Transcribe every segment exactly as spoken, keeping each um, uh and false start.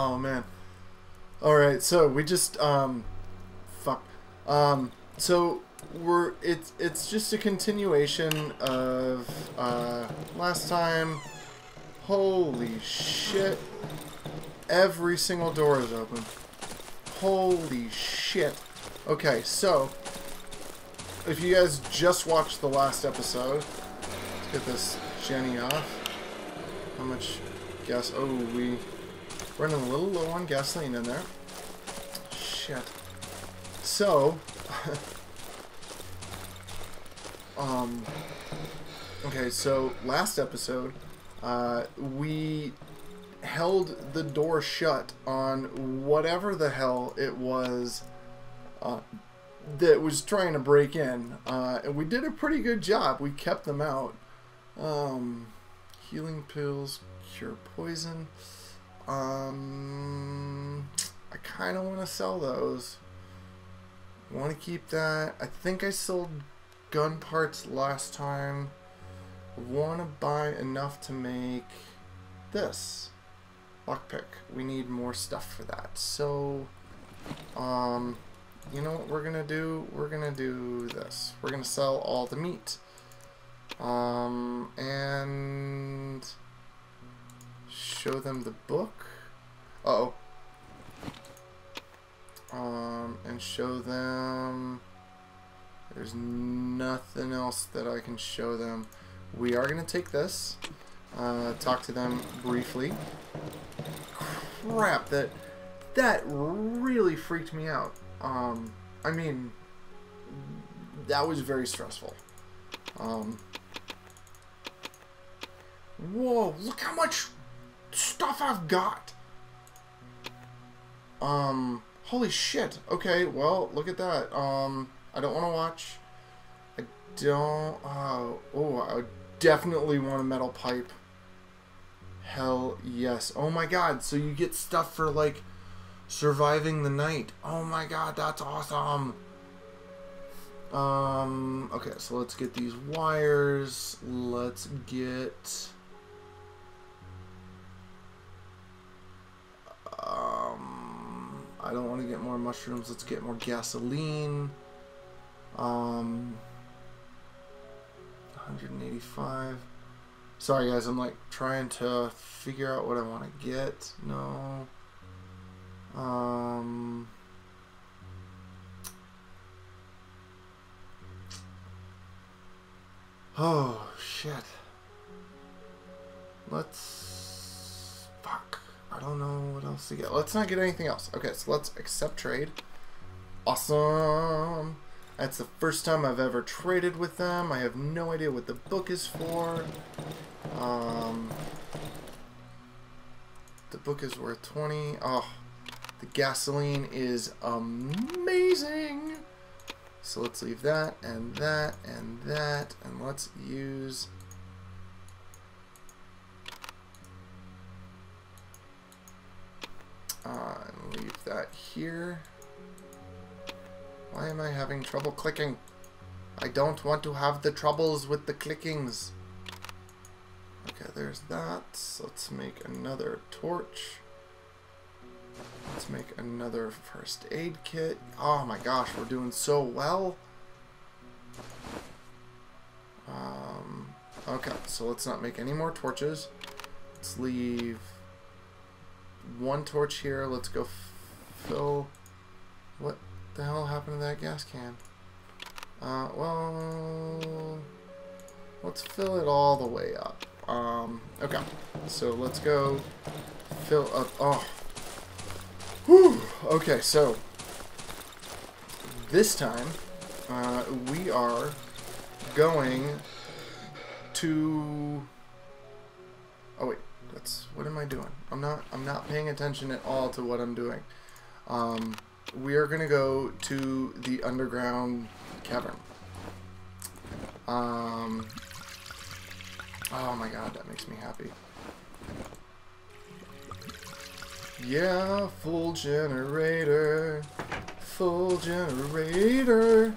Oh man. Alright, so we just um fuck. Um so we're it's it's just a continuation of uh last time. Holy shit. Every single door is open. Holy shit. Okay, so if you guys just watched the last episode, let's get this Jenny off. How much gas? Oh, we running a little low on gasoline in there. Shit. So, um, okay. So last episode, uh, we held the door shut on whatever the hell it was. Uh, that was trying to break in, uh, and we did a pretty good job. We kept them out. Um, healing pills, cure poison. Um, I kind of want to sell those. Want to keep that. I think I sold gun parts last time. Want to buy enough to make this lockpick. We need more stuff for that. So, um... you know what we're gonna do? We're gonna do this. We're gonna sell all the meat. Um, and show them the book. Uh-oh. Um, and show them... There's nothing else that I can show them. We are gonna take this. Uh, talk to them briefly. Crap, that, that really freaked me out. Um, I mean, that was very stressful. Um, whoa, look how much stuff I've got. Um, holy shit. Okay, well, look at that. Um, I don't want to watch. I don't, uh, oh, I definitely want a metal pipe. Hell yes. Oh my god, so you get stuff for, like, surviving the night. Oh my god, that's awesome. Um, okay, so let's get these wires. Let's get... Um, I don't want to get more mushrooms. Let's get more gasoline. Um, one eighty-five. Sorry guys, I'm like trying to figure out what I want to get. No... Um, oh, shit. Let's... Fuck. I don't know what else to get. Let's not get anything else. Okay, so let's accept trade. Awesome. That's the first time I've ever traded with them. I have no idea what the book is for. Um, the book is worth twenty. Oh. The gasoline is amazing. So let's leave that and that and that. And let's use... Uh, and leave that here. Why am I having trouble clicking? I don't want to have the troubles with the clickings. Okay, there's that. So let's make another torch. Let's make another first aid kit. Oh my gosh, we're doing so well. Um, okay, so let's not make any more torches. Let's leave one torch here. Let's go fill... What the hell happened to that gas can? Uh, well... Let's fill it all the way up. Um, okay, so let's go fill up... Oh. Whew. Okay, so this time uh, we are going to. Oh wait, that's what am I doing? I'm not. I'm not paying attention at all to what I'm doing. Um, we are gonna go to the underground cavern. Um. Oh my god, that makes me happy. Yeah, full generator, full generator.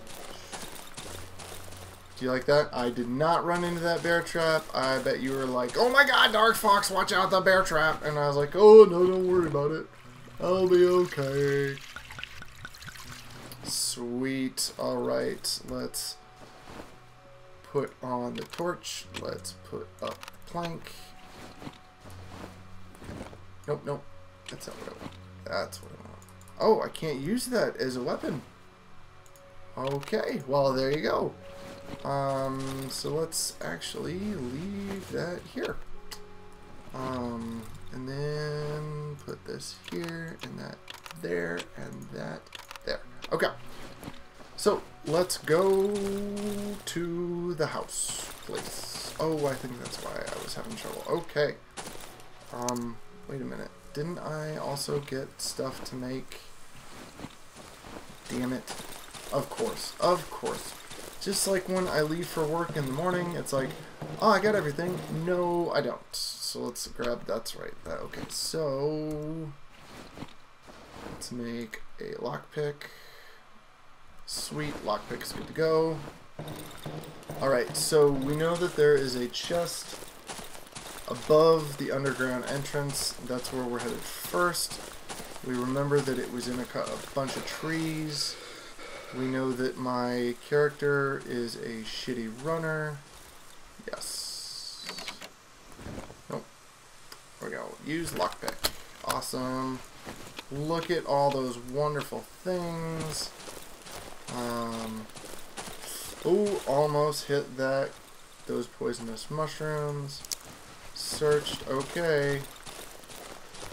Do you like that? I did not run into that bear trap. I bet you were like, oh my god, Dark Fox, watch out, the bear trap. And I was like, oh no, don't worry about it. I'll be okay. Sweet. Alright, let's put on the torch. Let's put up plank. Nope, nope. That's not what I want. That's what I want. Oh, I can't use that as a weapon. Okay, well, there you go. Um, so let's actually leave that here. Um, and then put this here, and that there, and that there. Okay. So, let's go to the house place. Oh, I think that's why I was having trouble. Okay. Um, wait a minute. Didn't I also get stuff to make? Damn it. Of course. Of course. Just like when I leave for work in the morning, it's like, oh, I got everything. No, I don't. So let's grab, that's right. That, okay, so let's make a lockpick. Sweet, lockpick's good to go. Alright, so we know that there is a chest above the underground entrance. That's where we're headed first. We remember that it was in a, a bunch of trees. We know that my character is a shitty runner. Yes. Nope. There we go. Use lockpick. Awesome. Look at all those wonderful things. Um, oh, almost hit that. Those poisonous mushrooms. Searched. Okay.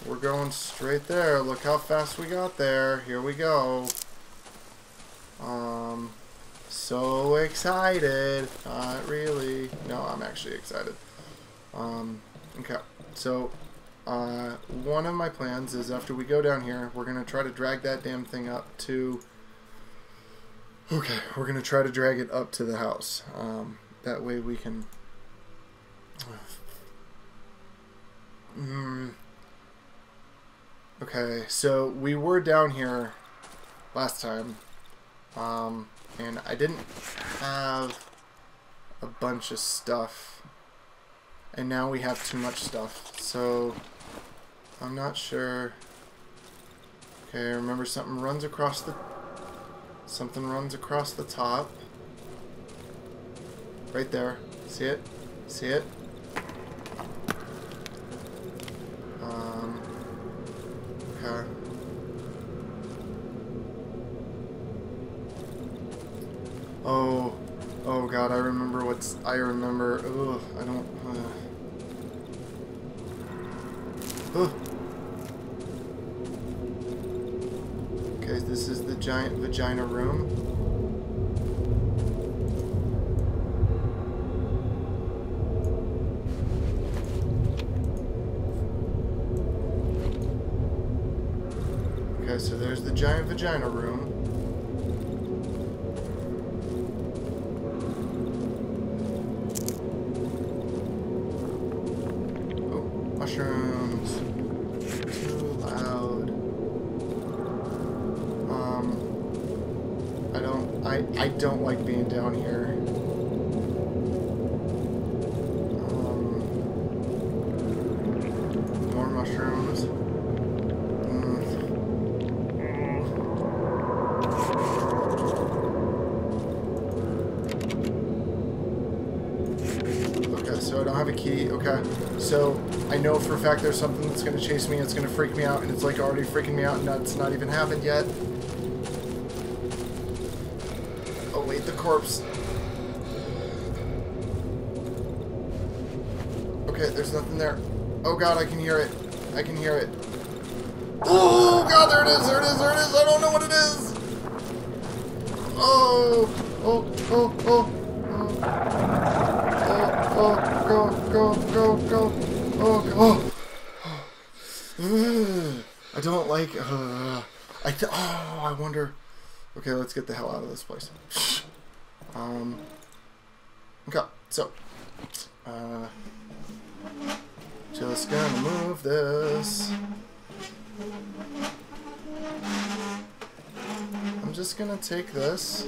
We're going straight there. Look how fast we got there. Here we go. Um, so excited. Not really. No, I'm actually excited. Um, okay. So, uh, one of my plans is after we go down here, we're going to try to drag that damn thing up to... Okay, we're going to try to drag it up to the house. Um, that way we can... Mm. Okay, so we were down here last time. Um, and I didn't have a bunch of stuff, and now we have too much stuff, so I'm not sure. Okay, remember something runs across the, something runs across the top, right there, see it, see it, um, okay. Oh, oh god, I remember what's, I remember, ugh, I don't, uh. Ugh. Okay, this is the giant vagina room. Okay, so there's the giant vagina room. Don't like being down here. Um, more mushrooms. Mm. Okay, so I don't have a key. Okay, so I know for a fact there's something that's gonna chase me. It's gonna freak me out, and it's like already freaking me out, and that's not even happened yet. The corpse. Okay, there's nothing there. Oh god, I can hear it. I can hear it. Oh god, there it is, there it is, there it is. I don't know what it is. Oh, oh, oh, oh, oh, oh, go, go, go, go, oh, oh. I don't like. Uh, I th oh, I wonder. Okay, let's get the hell out of this place. Um, okay, so, uh, just gonna move this. I'm just gonna take this.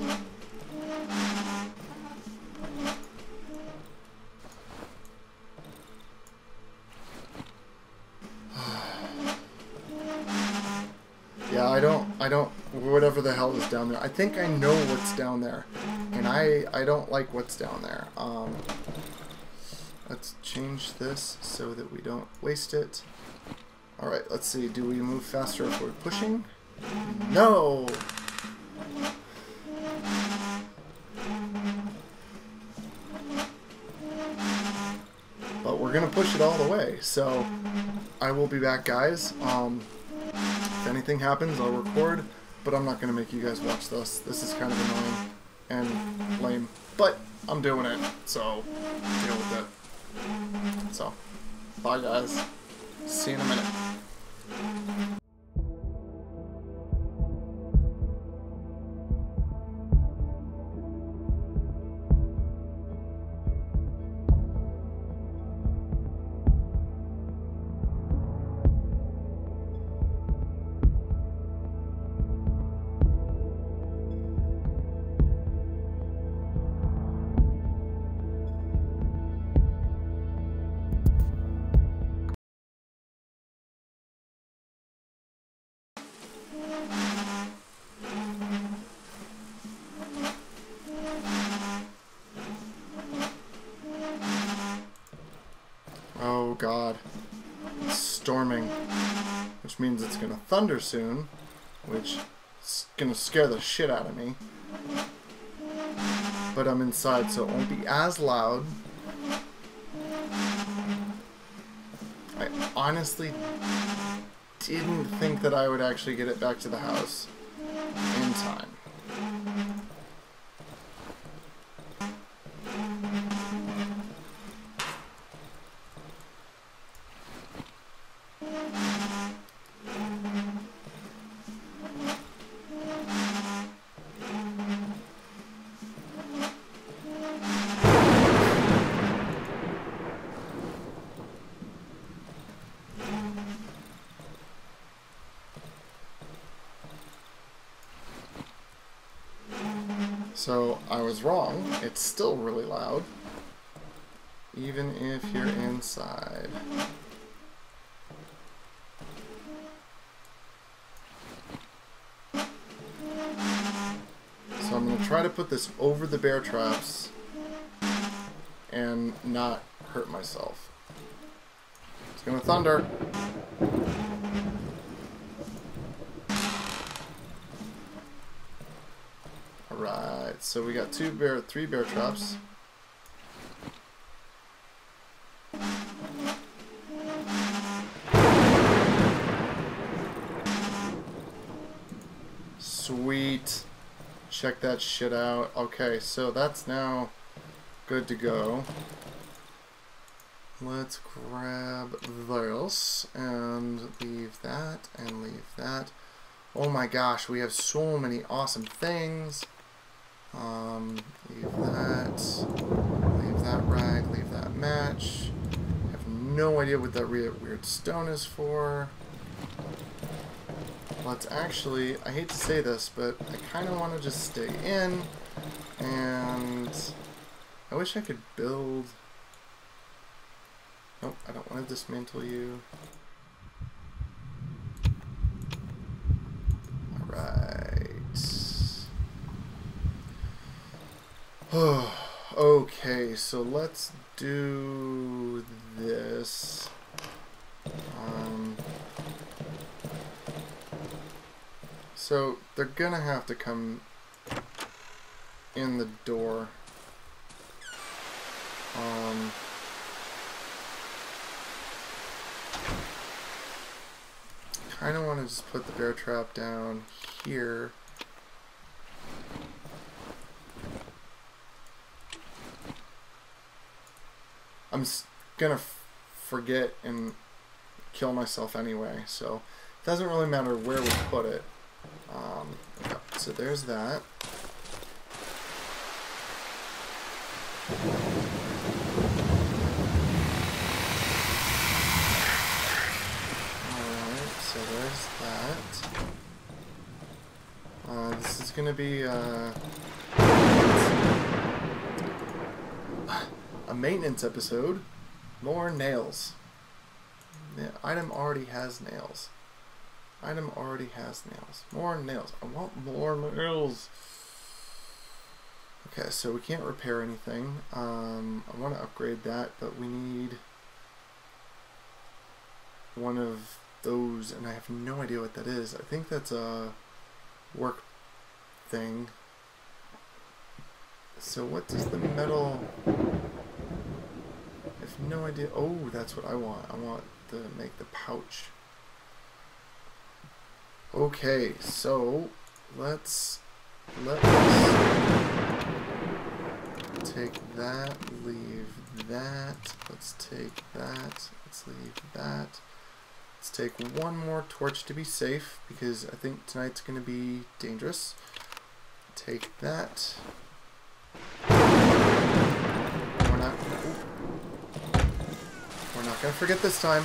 Yeah, I don't, I don't, whatever the hell is down there. I think I know what's down there, and I, I don't like what's down there. Um, let's change this so that we don't waste it. All right, let's see, do we move faster if we're pushing? No! But we're gonna push it all the way, so I will be back, guys. Um, if anything happens, I'll record, but I'm not gonna make you guys watch this. This is kind of annoying and lame, but I'm doing it, so deal with it. So, bye guys. See you in a minute. God, it's storming, which means it's gonna thunder soon, which is gonna scare the shit out of me, but I'm inside so it won't be as loud. I honestly didn't think that I would actually get it back to the house in time. So I was wrong, it's still really loud, even if you're inside. So I'm gonna try to put this over the bear traps and not hurt myself. It's gonna thunder. Right, so we got two bear, three bear traps. Sweet. Check that shit out. Okay, so that's now good to go. Let's grab this and leave that and leave that. Oh my gosh, we have so many awesome things. Um, leave that, leave that rag, leave that match. I have no idea what that weird stone is for. Let's actually, I hate to say this, but I kind of want to just stay in, and I wish I could build. Nope, I don't want to dismantle you. Okay, so let's do this. Um, so they're gonna have to come in the door. Um, kind of want to just put the bear trap down here. I'm gonna f forget and kill myself anyway, so it doesn't really matter where we put it. Um, yeah, so there's that. Alright, so there's that. Uh, this is gonna be uh, a maintenance episode. More nails. The item already has nails. Item already has nails. More nails. I want more nails. Okay, so we can't repair anything. Um, I want to upgrade that, but we need one of those, and I have no idea what that is. I think that's a work thing. So what does the metal... I have no idea. Oh, that's what I want. I want to make the pouch. Okay, so let's... Let's... take that, leave that, let's take that, let's leave that. Let's take one more torch to be safe, because I think tonight's going to be dangerous. Take that. We're not, oh, we're not going to forget this time.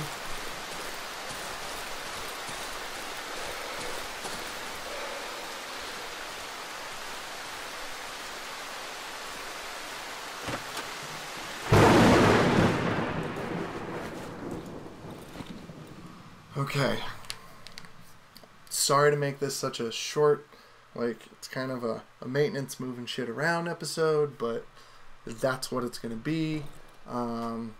Okay, sorry to make this such a short, like, it's kind of a, a maintenance moving shit around episode, but that's what it's going to be. Um,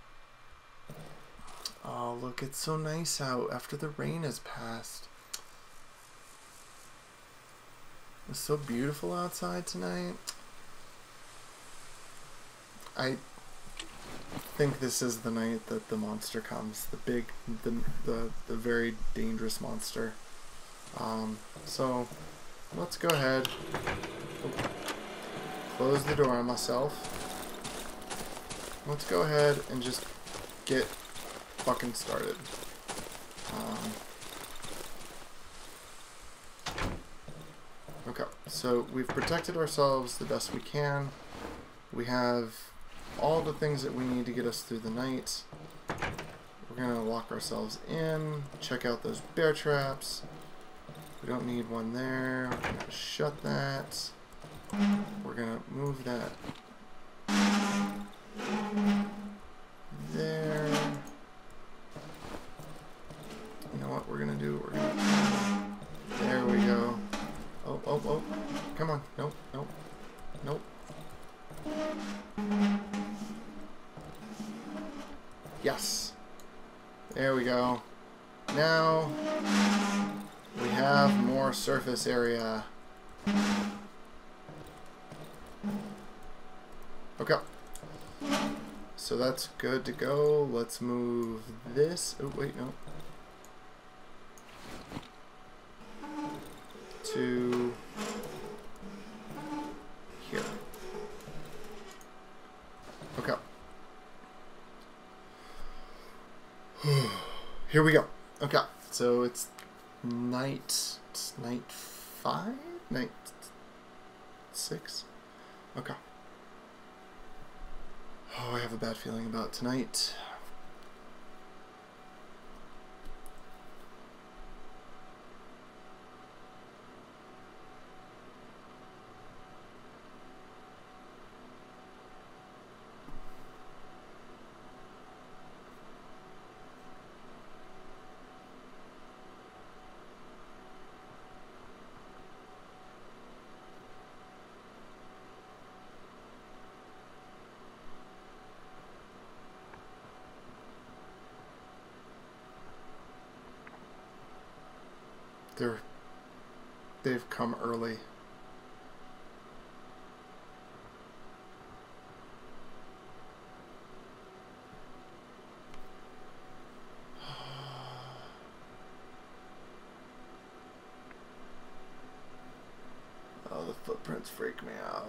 oh, look, it's so nice out after the rain has passed. It's so beautiful outside tonight. I... I think this is the night that the monster comes, the big, the, the, the very dangerous monster. Um, so, let's go ahead, oh, close the door on myself. Let's go ahead and just get fucking started. Um, okay, so we've protected ourselves the best we can. We have all the things that we need to get us through the night. We're gonna lock ourselves in, check out those bear traps. We don't need one there. We're gonna shut that. We're gonna move that there. You know what we're gonna do? We're gonna, there we go. Oh, oh, oh, come on. Nope, nope, nope. Yes. There we go. Now we have more surface area. Okay. So that's good to go. Let's move this. Oh, wait, no. To here. Okay. Here we go. Okay, so it's night, it's night five? Night six? Okay. Oh, I have a bad feeling about tonight. They're, they've come early. Oh, the footprints freak me out.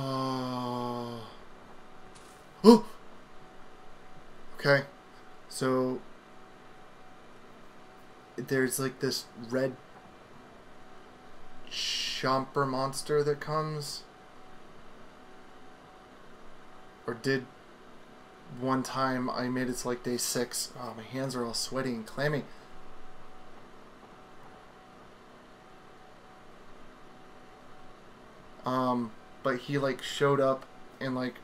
Oh. Oh. Okay. So there's like this red chomper monster that comes, or did one time. I made it to like day six. Oh, my hands are all sweaty and clammy. Um, but he like showed up and like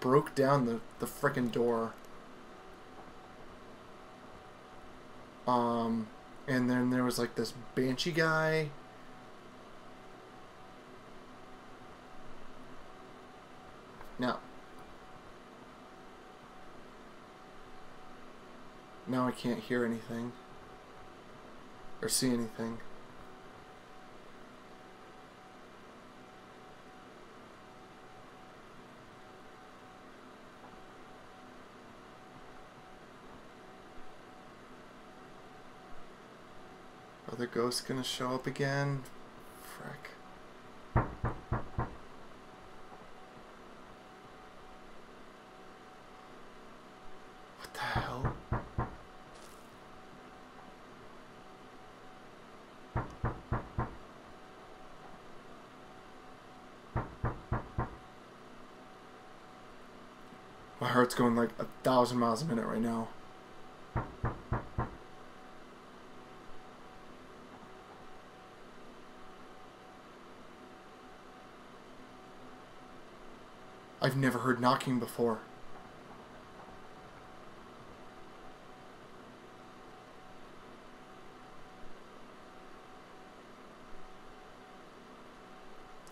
broke down the, the frickin' door. Um, and then there was like this banshee guy. Now, now I can't hear anything or see anything. Are the ghosts gonna show up again? Frick. What the hell? My heart's going like a thousand miles a minute right now. I've never heard knocking before.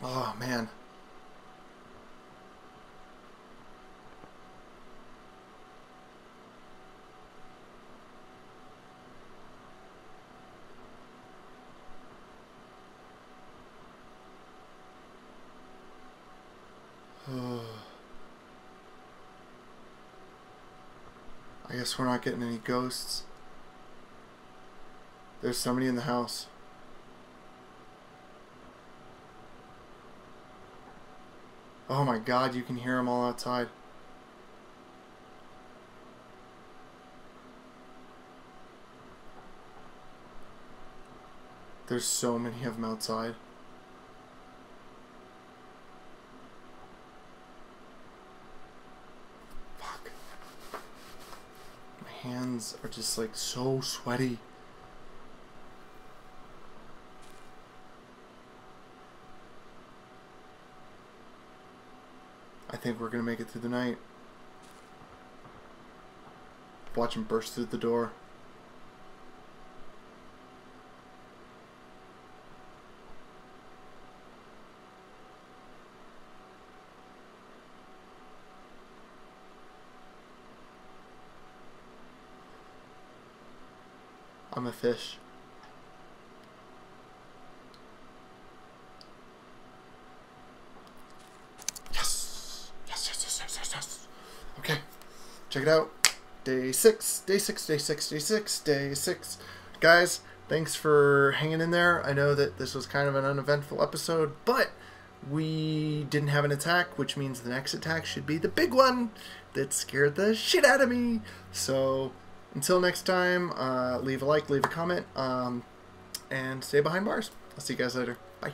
Oh, man. I guess we're not getting any ghosts. There's somebody in the house. Oh my god, you can hear them all outside. There's so many of them outside. Hands are just like so sweaty. I think we're gonna make it through the night. Watch him burst through the door. I'm a fish. Yes! Yes, yes, yes, yes, yes, yes! Okay, check it out. Day six, day six, day six, day six, day six. Guys, thanks for hanging in there. I know that this was kind of an uneventful episode, but we didn't have an attack, which means the next attack should be the big one that scared the shit out of me. So... until next time, uh, leave a like, leave a comment, um, and stay behind bars. I'll see you guys later. Bye.